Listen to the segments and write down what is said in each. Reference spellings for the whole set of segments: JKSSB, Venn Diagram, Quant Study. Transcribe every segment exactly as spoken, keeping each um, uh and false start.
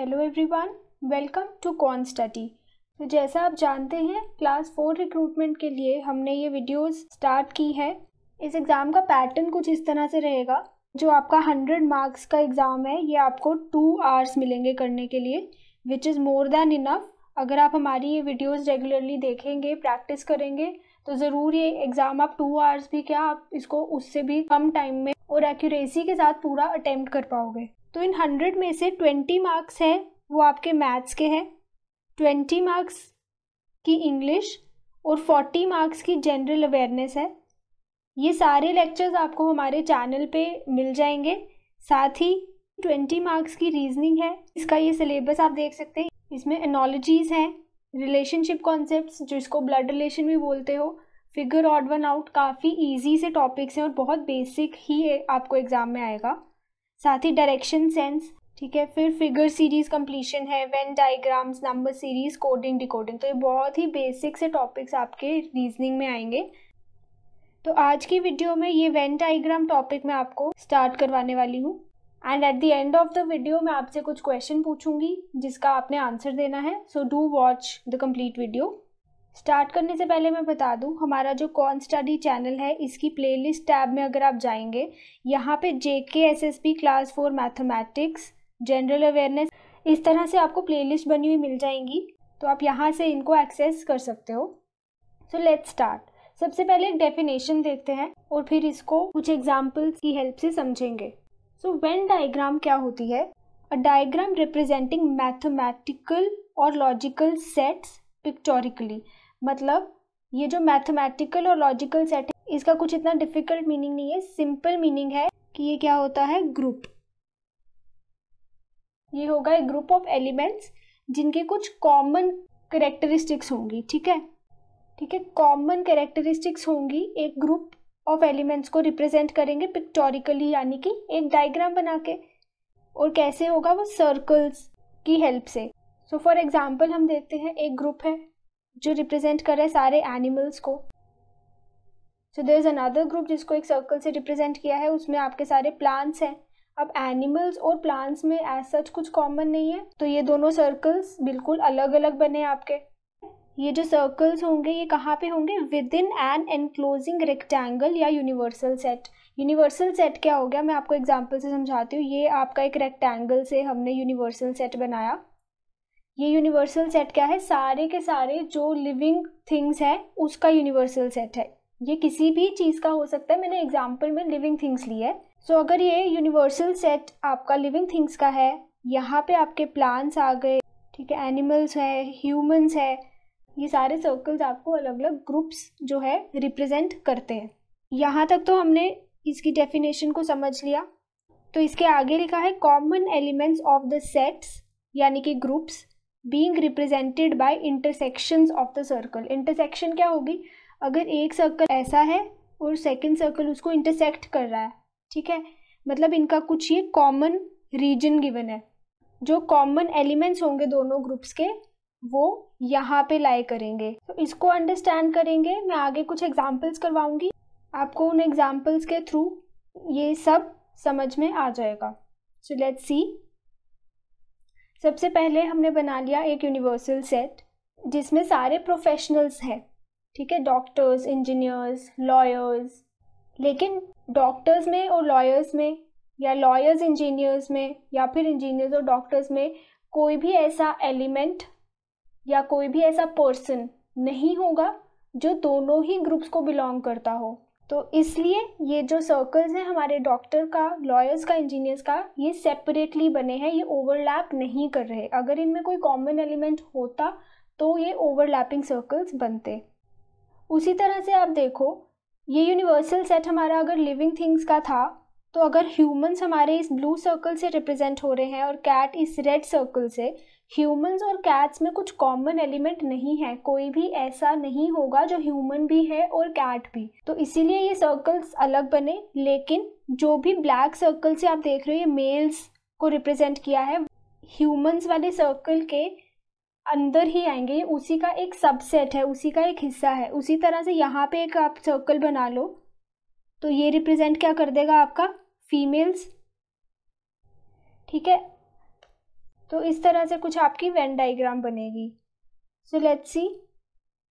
Hello everyone, welcome to quant study. तो जैसा आप जानते हैं, क्लास फोर रिक्रूटमेंट के लिए हमने ये वीडियोस स्टार्ट की है। इस एग्ज़ाम का पैटर्न कुछ इस तरह से रहेगा। जो आपका हंड्रेड मार्क्स का एग्ज़ाम है, ये आपको टू आवर्स मिलेंगे करने के लिए, which is more than enough. अगर आप हमारी ये वीडियोज़ रेगुलरली देखेंगे, प्रैक्टिस करेंगे, तो ज़रूर ये एग्ज़ाम आप टू आवर्स भी क्या, आप इसको उससे भी कम टाइम में और एक्यूरेसी के साथ पूरा अटैम्प्ट कर पाओगे। तो इन हंड्रेड में से ट्वेंटी मार्क्स हैं वो आपके मैथ्स के हैं, ट्वेंटी मार्क्स की इंग्लिश और फोर्टी मार्क्स की जनरल अवेयरनेस है। ये सारे लेक्चर्स आपको हमारे चैनल पे मिल जाएंगे। साथ ही ट्वेंटी मार्क्स की रीजनिंग है, इसका ये सिलेबस आप देख सकते हैं। इसमें एनालॉजीज़ हैं, रिलेशनशिप कॉन्सेप्ट्स जिसको ब्लड रिलेशन भी बोलते हो, फिगर ऑड वन आउट, काफ़ी ईजी से टॉपिक्स हैं और बहुत बेसिक ही आपको एग्ज़ाम में आएगा। साथ ही डायरेक्शन सेंस, ठीक है, फिर फिगर सीरीज़ कंप्लीशन है, Venn diagrams, number series, coding decoding. तो ये बहुत ही बेसिक से टॉपिक्स आपके रीजनिंग में आएंगे। तो आज की वीडियो में ये वेन डायग्राम टॉपिक मैं आपको स्टार्ट करवाने वाली हूँ। And at the end of the video मैं आपसे कुछ क्वेश्चन पूछूंगी जिसका आपने आंसर देना है। So do watch the complete video. Start करने से पहले मैं बता दूं, हमारा जो क्वांट स्टडी चैनल है, इसकी प्लेलिस्ट टैब में अगर आप जाएंगे, यहाँ पे J K S S B class four mathematics, general awareness, इस तरह से आपको प्लेलिस्ट बनी हुई मिल जाएंगी। तो आप यहाँ से इनको एक्सेस कर सकते हो। So let's start. सबसे पहले एक डेफिनेशन देखते हैं और फिर इसको कुछ एग्जाम्पल्स की हेल्प से समझेंगे। सो वेन डायग्राम क्या होती है? अ डायग्राम रिप्रेजेंटिंग मैथमेटिकल और लॉजिकल सेट्स पिक्टोरिकली। मतलब ये जो मैथमेटिकल और लॉजिकल सेट है, इसका कुछ इतना डिफिकल्ट मीनिंग नहीं है, सिंपल मीनिंग है कि ये क्या होता है, ग्रुप। ये होगा एक ग्रुप ऑफ एलिमेंट्स जिनके कुछ कॉमन कैरेक्टरिस्टिक्स होंगी। ठीक है, ठीक है, कॉमन कैरेक्टरिस्टिक्स होंगी। एक ग्रुप ऑफ एलिमेंट्स को रिप्रेजेंट करेंगे पिक्टोरिकली, यानी कि एक डायग्राम बना के। और कैसे होगा वो? सर्कल्स की हेल्प से। सो फॉर एग्जाम्पल हम देखते हैं, एक ग्रुप है जो रिप्रेजेंट कर रहा है सारे एनिमल्स को। So there is another group जिसको एक सर्कल से रिप्रेजेंट किया है, उसमें आपके सारे प्लांट्स हैं। अब एनिमल्स और प्लांट्स में एज सच कुछ कॉमन नहीं है, तो ये दोनों सर्कल्स बिल्कुल अलग अलग बने आपके। ये जो सर्कल्स होंगे ये कहाँ पे होंगे? Within an enclosing rectangle या यूनिवर्सल सेट। यूनिवर्सल सेट क्या हो गया, मैं आपको एग्जाम्पल से समझाती हूँ। ये आपका एक रेक्टेंगल से हमने यूनिवर्सल सेट बनाया। ये यूनिवर्सल सेट क्या है? सारे के सारे जो लिविंग थिंग्स है उसका यूनिवर्सल सेट है। ये किसी भी चीज़ का हो सकता है, मैंने एग्जाम्पल में लिविंग थिंग्स ली है। सो so, अगर ये यूनिवर्सल सेट आपका लिविंग थिंग्स का है, यहाँ पे आपके प्लांट्स आ गए, ठीक है, एनिमल्स है, ह्यूमंस है, ये सारे सर्कल्स आपको अलग अलग ग्रुप्स जो है रिप्रेजेंट करते हैं। यहाँ तक तो हमने इसकी डेफिनेशन को समझ लिया। तो इसके आगे लिखा है common elements of the sets, यानी कि groups, being represented by intersections of the circle. Intersection क्या होगी? अगर एक सर्कल ऐसा है और सेकेंड सर्कल उसको इंटरसेक्ट कर रहा है, ठीक है, मतलब इनका कुछ ये कॉमन रीजन गिवन है। जो कॉमन एलिमेंट्स होंगे दोनों ग्रुप्स के, वो यहाँ पे लाई करेंगे। तो इसको अंडरस्टैंड करेंगे। मैं आगे कुछ एग्जाम्पल्स करवाऊंगी आपको, उन एग्जाम्पल्स के थ्रू ये सब समझ में आ जाएगा। So let's see. सबसे पहले हमने बना लिया एक यूनिवर्सल सेट जिसमें सारे प्रोफेशनल्स हैं, ठीक है, डॉक्टर्स, इंजीनियर्स, लॉयर्स। लेकिन डॉक्टर्स में और लॉयर्स में, या लॉयर्स इंजीनियर्स में, या फिर इंजीनियर्स और डॉक्टर्स में कोई भी ऐसा एलिमेंट या कोई भी ऐसा पर्सन नहीं होगा जो दोनों ही ग्रुप्स को बिलोंग करता हो। तो इसलिए ये जो सर्कल्स हैं हमारे, डॉक्टर का, लॉयर्स का, इंजीनियर्स का, ये सेपरेटली बने हैं, ये ओवरलैप नहीं कर रहे। अगर इनमें कोई कॉमन एलिमेंट होता तो ये ओवरलैपिंग सर्कल्स बनते। उसी तरह से आप देखो, ये यूनिवर्सल सेट हमारा अगर लिविंग थिंग्स का था, तो अगर ह्यूमंस हमारे इस ब्लू सर्कल से रिप्रेजेंट हो रहे हैं और कैट इस रेड सर्कल से, ह्यूमंस और कैट्स में कुछ कॉमन एलिमेंट नहीं है। कोई भी ऐसा नहीं होगा जो ह्यूमन भी है और कैट भी। तो इसीलिए ये सर्कल्स अलग बने। लेकिन जो भी ब्लैक सर्कल से आप देख रहे हो, ये मेल्स को रिप्रेजेंट किया है, ह्यूमंस वाले सर्कल के अंदर ही आएंगे। ये उसी का एक सबसेट है, उसी का एक हिस्सा है। उसी तरह से यहाँ पे एक आप सर्कल बना लो, तो ये रिप्रेजेंट क्या कर देगा आपका? फीमेल्स, ठीक है। तो इस तरह से कुछ आपकी वेन डायग्राम बनेगी। So let's see.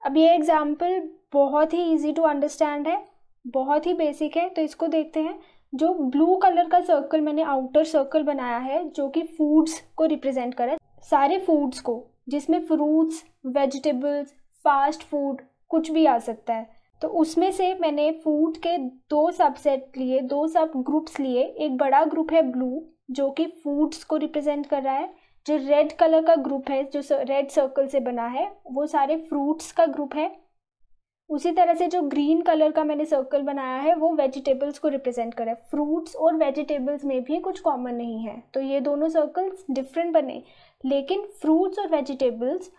अब ये एग्जाम्पल बहुत ही इजी टू अंडरस्टैंड है, बहुत ही बेसिक है, तो इसको देखते हैं। जो ब्लू कलर का सर्कल मैंने आउटर सर्कल बनाया है जो कि फूड्स को रिप्रेजेंट करे, सारे फूड्स को, जिसमें फ्रूट्स, वेजिटेबल्स, फास्ट फूड कुछ भी आ सकता है। तो उसमें से मैंने फूड के दो सबसेट लिए, दो सब ग्रुप्स लिए। एक बड़ा ग्रुप है ब्लू जो कि फूड्स को रिप्रेजेंट कर रहा है, जो रेड कलर का ग्रुप है जो रेड सर्कल से बना है वो सारे फ्रूट्स का ग्रुप है। उसी तरह से जो ग्रीन कलर का मैंने सर्कल बनाया है वो वेजिटेबल्स को रिप्रेजेंट कर रहा है। फ्रूट्स और वेजिटेबल्स में भी कुछ कॉमन नहीं है, तो ये दोनों सर्कल्स डिफरेंट बने, लेकिन फ्रूट्स और वेजिटेबल्स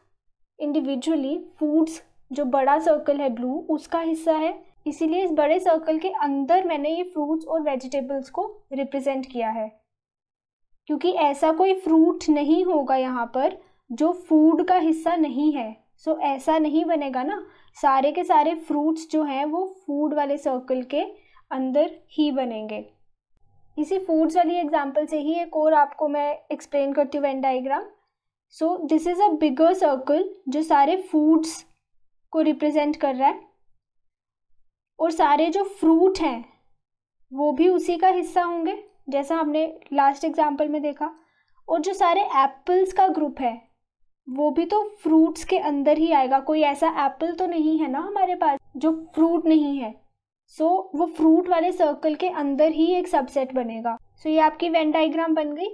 इंडिविजुअली, फूड्स जो बड़ा सर्कल है ब्लू उसका हिस्सा है, इसीलिए इस बड़े सर्कल के अंदर मैंने ये फ्रूट्स और वेजिटेबल्स को रिप्रेजेंट किया है, क्योंकि ऐसा कोई फ्रूट नहीं होगा यहाँ पर जो फूड का हिस्सा नहीं है। सो so, ऐसा नहीं बनेगा ना, सारे के सारे फ्रूट्स जो हैं वो फूड वाले सर्कल के अंदर ही बनेंगे। इसी फूड्स वाली एग्जांपल से ही एक और आपको मैं एक्सप्लेन करती हूँ Venn diagram. So this is a bigger circle जो सारे फूड्स को रिप्रेजेंट कर रहा है, और सारे जो फ्रूट हैं वो भी उसी का हिस्सा होंगे जैसा हमने लास्ट एग्जाम्पल में देखा। और जो सारे एप्पल्स का ग्रुप है वो भी तो फ्रूट्स के अंदर ही आएगा, कोई ऐसा एप्पल तो नहीं है ना हमारे पास जो फ्रूट नहीं है। सो so, वो फ्रूट वाले सर्कल के अंदर ही एक सबसेट बनेगा। सो so, ये आपकी वेन डायग्राम बन गई,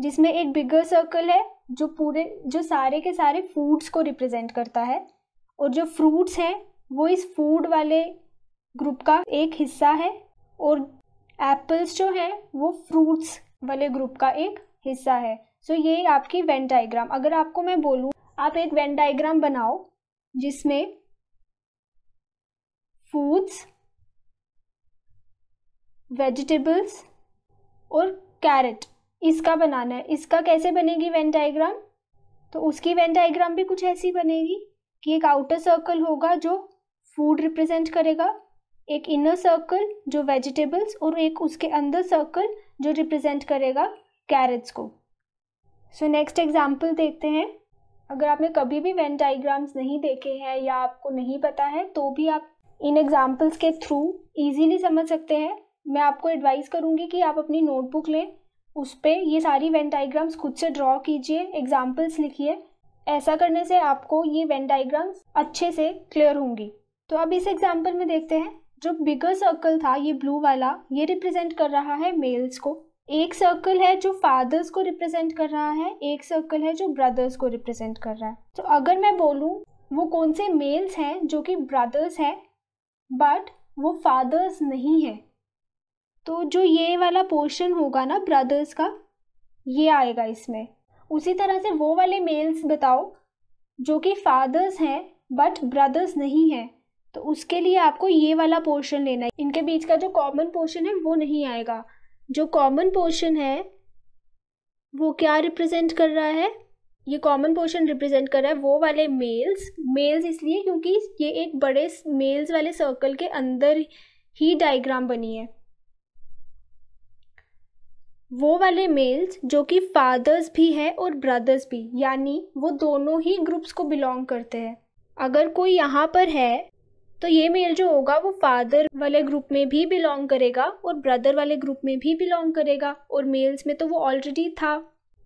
जिसमें एक बिगर सर्कल है जो पूरे जो सारे के सारे फूड्स को रिप्रेजेंट करता है, और जो फ्रूट्स हैं वो इस फूड वाले ग्रुप का एक हिस्सा है, और एप्पल्स जो हैं वो फ्रूट्स वाले ग्रुप का एक हिस्सा है। सो so, ये आपकी वेन डायग्राम। अगर आपको मैं बोलूँ आप एक वेन डायग्राम बनाओ जिसमें फूड्स, वेजिटेबल्स और कैरेट, इसका बनाना है, इसका कैसे बनेगी वेन डायग्राम? तो उसकी वेन डायग्राम भी कुछ ऐसी बनेगी कि एक आउटर सर्कल होगा जो फूड रिप्रेजेंट करेगा, एक इनर सर्कल जो वेजिटेबल्स, और एक उसके अंदर सर्कल जो रिप्रेजेंट करेगा कैरेट्स को। सो नेक्स्ट एग्जाम्पल देखते हैं। अगर आपने कभी भी वेन डायग्राम्स नहीं देखे हैं या आपको नहीं पता है तो भी आप इन एग्जाम्पल्स के थ्रू इजीली समझ सकते हैं। मैं आपको एडवाइस करूँगी कि आप अपनी नोटबुक लें, उस पर ये सारी वेन डायग्राम्स खुद से ड्रॉ कीजिए, एग्जाम्पल्स लिखिए। ऐसा करने से आपको ये वेन डायग्राम्स अच्छे से क्लियर होंगी। तो अब इस एग्जाम्पल में देखते हैं। जो बिगर सर्कल था ये ब्लू वाला, ये रिप्रेजेंट कर रहा है मेल्स को। एक सर्कल है जो फादर्स को रिप्रेजेंट कर रहा है, एक सर्कल है जो ब्रदर्स को रिप्रेजेंट कर रहा है। तो अगर मैं बोलूँ वो कौन से मेल्स हैं जो कि ब्रदर्स हैं बट वो फादर्स नहीं है, तो जो ये वाला पोर्शन होगा ना ब्रदर्स का, ये आएगा इसमें। उसी तरह से वो वाले मेल्स बताओ जो कि फादर्स हैं बट ब्रदर्स नहीं है, तो उसके लिए आपको ये वाला पोर्शन लेना है। इनके बीच का जो कॉमन पोर्शन है वो नहीं आएगा। जो कॉमन पोर्शन है वो क्या रिप्रेजेंट कर रहा है? ये कॉमन पोर्शन रिप्रेजेंट कर रहा है वो वाले मेल्स। मेल्स इसलिए क्योंकि ये एक बड़े मेल्स वाले सर्कल के अंदर ही डायग्राम बनी है। वो वाले मेल्स जो कि फादर्स भी है और ब्रदर्स भी, यानी वो दोनों ही ग्रुप्स को बिलोंग करते हैं। अगर कोई यहाँ पर है तो ये मेल जो होगा वो फादर वाले ग्रुप में भी बिलोंग करेगा और ब्रदर वाले ग्रुप में भी बिलोंग करेगा, और मेल्स में तो वो ऑलरेडी था।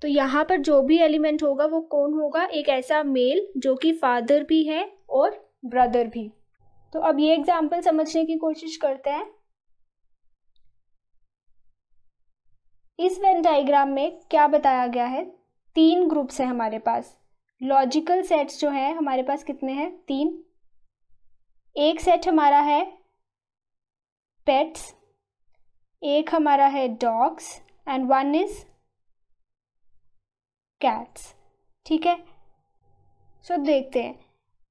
तो यहाँ पर जो भी एलिमेंट होगा वो कौन होगा? एक ऐसा मेल जो कि फादर भी है और ब्रदर भी। तो अब ये एग्जाम्पल समझने की कोशिश करते हैं। इस वेन डायग्राम में क्या बताया गया है? तीन ग्रुप्स हैं हमारे पास। लॉजिकल सेट्स जो है हमारे पास कितने हैं? तीन। एक सेट हमारा है पेट्स, एक हमारा है dogs and one is cats. ठीक है, सो देखते हैं।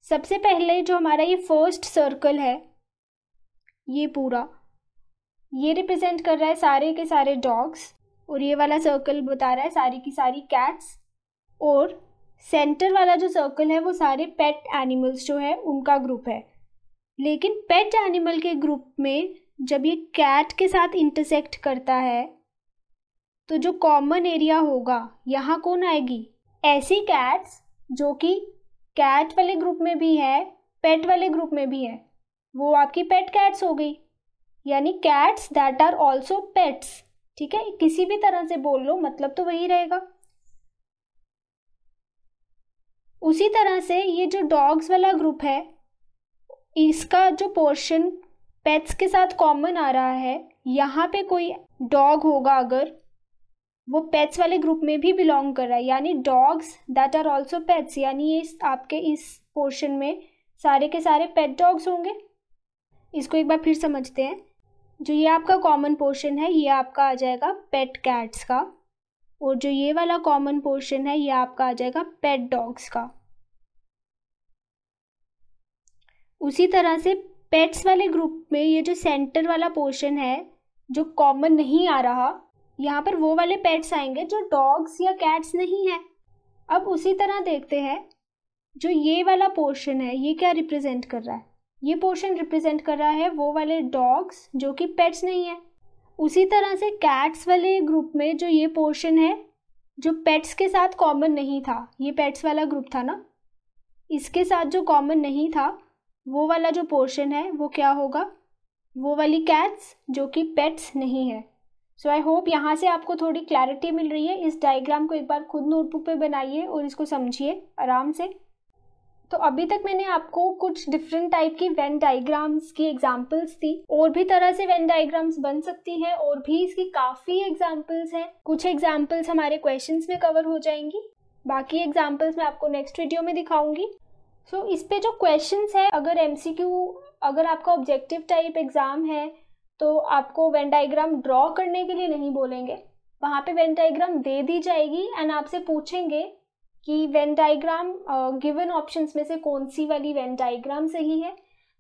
सबसे पहले जो हमारा ये फर्स्ट सर्कल है, ये पूरा, ये रिप्रेजेंट कर रहा है सारे के सारे डॉग्स, और ये वाला सर्कल बता रहा है सारी की सारी कैट्स, और सेंटर वाला जो सर्कल है वो सारे पेट एनिमल्स जो है उनका ग्रुप है। लेकिन पेट एनिमल के ग्रुप में जब ये कैट के साथ इंटरसेक्ट करता है तो जो कॉमन एरिया होगा यहाँ कौन आएगी? ऐसी कैट्स जो कि कैट वाले ग्रुप में भी है, पेट वाले ग्रुप में भी है, वो आपकी पेट कैट्स हो गई, यानी cats that are also pets. ठीक है, किसी भी तरह से बोल लो, मतलब तो वही रहेगा। उसी तरह से ये जो डॉग्स वाला ग्रुप है, इसका जो पोर्शन पेट्स के साथ कॉमन आ रहा है, यहाँ पे कोई डॉग होगा अगर, वो पेट्स वाले ग्रुप में भी बिलोंग कर रहा है, यानी dogs that are also pets, यानी ये आपके इस पोर्शन में सारे के सारे पेट डॉग्स होंगे। इसको एक बार फिर समझते हैं। जो ये आपका कॉमन पोर्शन है ये आपका आ जाएगा पेट कैट्स का, और जो ये वाला कॉमन पोर्शन है ये आपका आ जाएगा पेट डॉग्स का। उसी तरह से पेट्स वाले ग्रुप में ये जो सेंटर वाला पोर्शन है जो कॉमन नहीं आ रहा, यहाँ पर वो वाले पेट्स आएंगे जो डॉग्स या कैट्स नहीं है। अब उसी तरह देखते हैं जो ये वाला पोर्शन है ये क्या रिप्रेजेंट कर रहा है। ये पोर्शन रिप्रेजेंट कर रहा है वो वाले डॉग्स जो कि पेट्स नहीं है। उसी तरह से कैट्स वाले ग्रुप में जो ये पोर्शन है जो पेट्स के साथ कॉमन नहीं था, ये पेट्स वाला ग्रुप था ना, इसके साथ जो कॉमन नहीं था वो वाला जो पोर्शन है वो क्या होगा? वो वाली कैट्स जो कि पेट्स नहीं है। सो आई होप यहाँ से आपको थोड़ी क्लैरिटी मिल रही है। इस डायग्राम को एक बार खुद नोटबुक पे बनाइए और इसको समझिए आराम से। तो अभी तक मैंने आपको कुछ डिफरेंट टाइप की वेन डायग्राम्स की एग्जांपल्स दी, और भी तरह से वेन डायग्राम्स बन सकती हैं और भी इसकी काफ़ी एग्जांपल्स हैं। कुछ एग्जांपल्स हमारे क्वेश्चंस में कवर हो जाएंगी, बाकी एग्जांपल्स मैं आपको नेक्स्ट वीडियो में दिखाऊंगी। सो so, इस पे जो क्वेश्चंस है, अगर एमसीक्यू, अगर आपका ऑब्जेक्टिव टाइप एग्ज़ाम है तो आपको वेन डायग्राम ड्रॉ करने के लिए नहीं बोलेंगे, वहाँ पर वेन डायग्राम दे दी जाएगी एंड आपसे पूछेंगे कि वेन डायग्राम गिवन ऑप्शंस में से कौन सी वाली वेन डायग्राम सही है।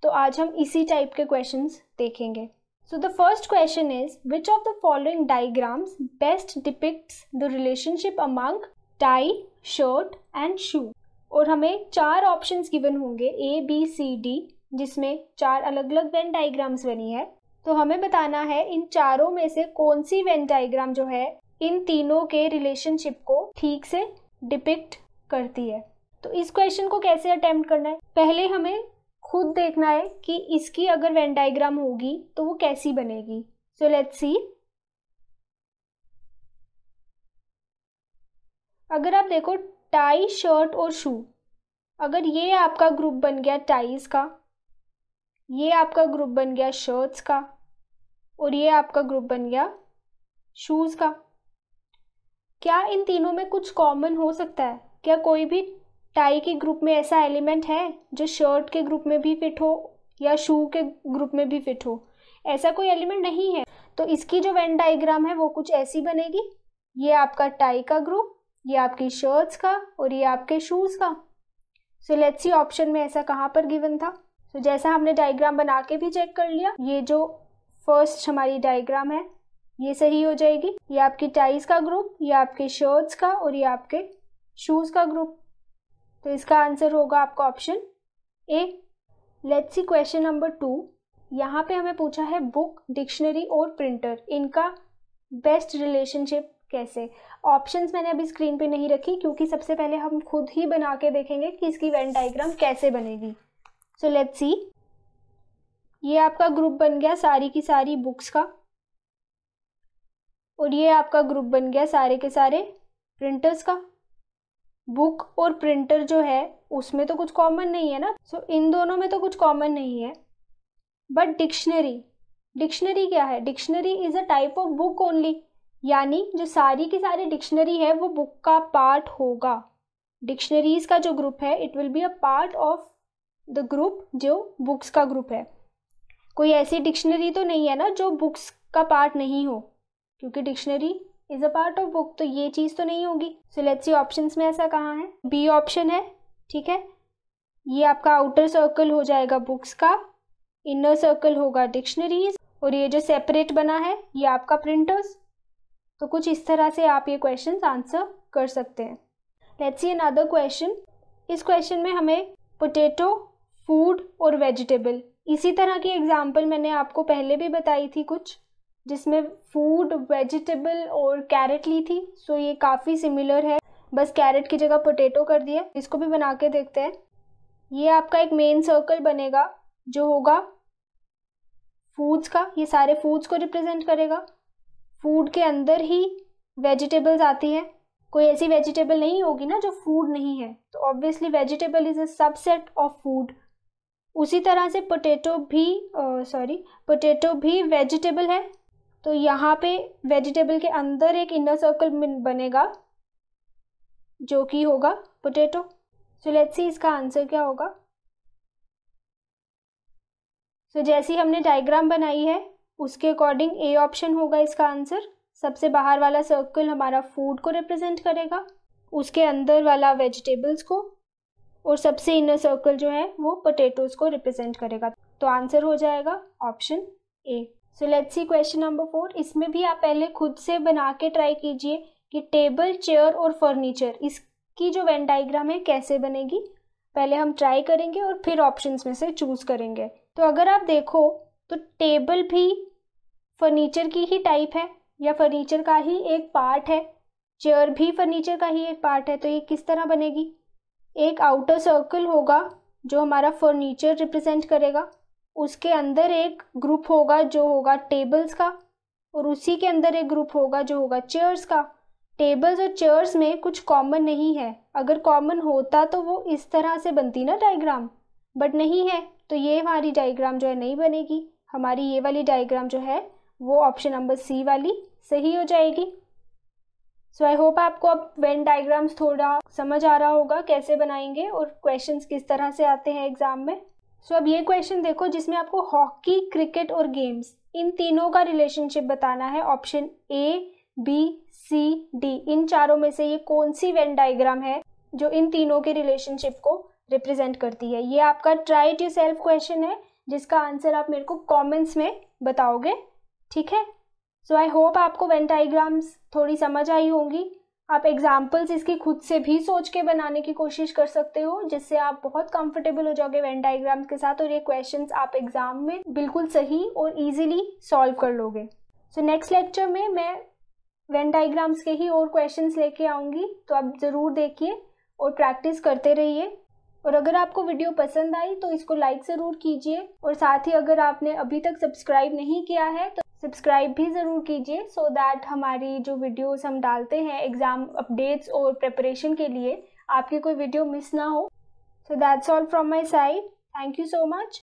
तो आज हम इसी टाइप के क्वेश्चंस देखेंगे। So the first question is which of the following diagrams best depicts the relationship among tie, shirt and shoe. और हमें चार ऑप्शंस गिवन होंगे ए बी सी डी, जिसमें चार अलग अलग वेन डायग्राम्स बनी है। तो हमें बताना है इन चारों में से कौन सी वेन डायग्राम जो है इन तीनों के रिलेशनशिप को ठीक से डिपिक्ट करती है। तो इस क्वेश्चन को कैसे अटेम्प्ट करना है, पहले हमें खुद देखना है कि इसकी अगर वेन डायग्राम होगी तो वो कैसी बनेगी। So let's see. अगर आप देखो टाई, शर्ट और शू, अगर ये आपका ग्रुप बन गया टाइज का, ये आपका ग्रुप बन गया शर्ट्स का, और ये आपका ग्रुप बन गया शूज का, क्या इन तीनों में कुछ कॉमन हो सकता है? क्या कोई भी टाई के ग्रुप में ऐसा एलिमेंट है जो शर्ट के ग्रुप में भी फिट हो या शू के ग्रुप में भी फिट हो? ऐसा कोई एलिमेंट नहीं है। तो इसकी जो वेन डायग्राम है वो कुछ ऐसी बनेगी, ये आपका टाई का ग्रुप, ये आपकी शर्ट्स का और ये आपके शूज़ का। सो लेट्स सी ऑप्शन में ऐसा कहाँ पर गिवन था। सो so, जैसा हमने डायग्राम बना के भी चेक कर लिया, ये जो फर्स्ट हमारी डायग्राम है ये सही हो जाएगी। ये आपकी टाइज का ग्रुप, ये आपके शर्ट्स का और ये आपके शूज का ग्रुप। तो इसका आंसर होगा आपका option A. Let's see question number two. यहाँ पे हमें पूछा है बुक, डिक्शनरी और प्रिंटर, इनका बेस्ट रिलेशनशिप कैसे। ऑप्शंस मैंने अभी स्क्रीन पे नहीं रखी क्योंकि सबसे पहले हम खुद ही बना के देखेंगे कि इसकी वेन डायग्राम कैसे बनेगी। So let's see. ये आपका ग्रुप बन गया सारी की सारी बुक्स का, और ये आपका ग्रुप बन गया सारे के सारे प्रिंटर्स का। बुक और प्रिंटर जो है उसमें तो कुछ कॉमन नहीं है ना, सो so, इन दोनों में तो कुछ कॉमन नहीं है। बट डिक्शनरी, डिक्शनरी क्या है? Dictionary is a type of book only, यानी जो सारी की सारी डिक्शनरी है वो बुक का पार्ट होगा। डिक्शनरीज का जो ग्रुप है it will be a part of the group जो बुक्स का ग्रुप है। कोई ऐसी डिक्शनरी तो नहीं है ना जो बुक्स का पार्ट नहीं हो, क्योंकि dictionary is a part of book, तो ये चीज़ तो नहीं होगी। सो लेट्स सी ऑप्शंस में ऐसा कहाँ है। बी ऑप्शन है, ठीक है। ये आपका आउटर सर्कल हो जाएगा बुक्स का, इनर सर्कल होगा डिक्शनरीज, और ये जो सेपरेट बना है ये आपका प्रिंटर्स। तो कुछ इस तरह से आप ये क्वेश्चन आंसर कर सकते हैं। Let's see another question. इस क्वेश्चन में हमें पोटैटो, फूड और वेजिटेबल, इसी तरह की एग्जाम्पल मैंने आपको पहले भी बताई थी कुछ, जिसमें फूड, वेजिटेबल और कैरेट ली थी। सो ये काफ़ी सिमिलर है, बस कैरेट की जगह पोटैटो कर दिया। इसको भी बना के देखते हैं। ये आपका एक मेन सर्कल बनेगा जो होगा फूड्स का, ये सारे फूड्स को रिप्रेजेंट करेगा। फूड के अंदर ही वेजिटेबल्स आती है, कोई ऐसी वेजिटेबल नहीं होगी ना जो फूड नहीं है, तो obviously vegetable is a subset of food. उसी तरह से पोटैटो भी सॉरी पोटैटो भी वेजिटेबल है, तो यहाँ पे वेजिटेबल के अंदर एक इनर सर्कल बनेगा जो कि होगा पोटैटो। सो लेट्स सी इसका आंसर क्या होगा। सो so, जैसी हमने डायग्राम बनाई है उसके अकॉर्डिंग ए ऑप्शन होगा इसका आंसर। सबसे बाहर वाला सर्कल हमारा फूड को रिप्रेजेंट करेगा, उसके अंदर वाला वेजिटेबल्स को, और सबसे इनर सर्कल जो है वो पोटैटोज को रिप्रेजेंट करेगा। तो आंसर हो जाएगा option A. So let's see question number four. इसमें भी आप पहले खुद से बना के ट्राई कीजिए कि टेबल, चेयर और फर्नीचर इसकी जो वेन डायग्राम है कैसे बनेगी। पहले हम ट्राई करेंगे और फिर ऑप्शंस में से चूज करेंगे। तो अगर आप देखो तो टेबल भी फर्नीचर की ही टाइप है या फर्नीचर का ही एक पार्ट है, चेयर भी फर्नीचर का ही एक पार्ट है। तो ये किस तरह बनेगी, एक आउटर सर्कल होगा जो हमारा फर्नीचर रिप्रेजेंट करेगा, उसके अंदर एक ग्रुप होगा जो होगा टेबल्स का, और उसी के अंदर एक ग्रुप होगा जो होगा चेयर्स का। टेबल्स और चेयर्स में कुछ कॉमन नहीं है, अगर कॉमन होता तो वो इस तरह से बनती ना डायग्राम, बट नहीं है। तो ये हमारी डायग्राम जो है नहीं बनेगी, हमारी ये वाली डायग्राम जो है वो ऑप्शन नंबर सी वाली सही हो जाएगी। सो आई होप आपको अब वेन डायग्राम्स थोड़ा समझ आ रहा होगा कैसे बनाएंगे और क्वेश्चंस किस तरह से आते हैं एग्जाम में। सो so, अब ये क्वेश्चन देखो जिसमें आपको हॉकी, क्रिकेट और गेम्स इन तीनों का रिलेशनशिप बताना है। Option A, B, C, D, इन चारों में से ये कौन सी वेन डायग्राम है जो इन तीनों के रिलेशनशिप को रिप्रेजेंट करती है। ये आपका ट्राई इट योरसेल्फ क्वेश्चन है जिसका आंसर आप मेरे को कॉमेंट्स में बताओगे, ठीक है। सो आई होप आपको वेन डायग्राम्स थोड़ी समझ आई होंगी। आप एग्जाम्पल्स इसकी खुद से भी सोच के बनाने की कोशिश कर सकते हो, जिससे आप बहुत कंफर्टेबल हो जाओगे वेन डायग्राम्स के साथ और ये क्वेश्चंस आप एग्जाम में बिल्कुल सही और इजीली सॉल्व कर लोगे। सो नेक्स्ट लेक्चर में मैं वेन डायग्राम्स के ही और क्वेश्चंस लेके आऊँगी, तो आप ज़रूर देखिए और प्रैक्टिस करते रहिए। और अगर आपको वीडियो पसंद आई तो इसको लाइक ज़रूर कीजिए, और साथ ही अगर आपने अभी तक सब्सक्राइब नहीं किया है तो सब्सक्राइब भी ज़रूर कीजिए, सो दैट हमारी जो वीडियोस हम डालते हैं एग्ज़ाम अपडेट्स और प्रिपरेशन के लिए आपकी कोई वीडियो मिस ना हो। So that's all from my side, thank you so much.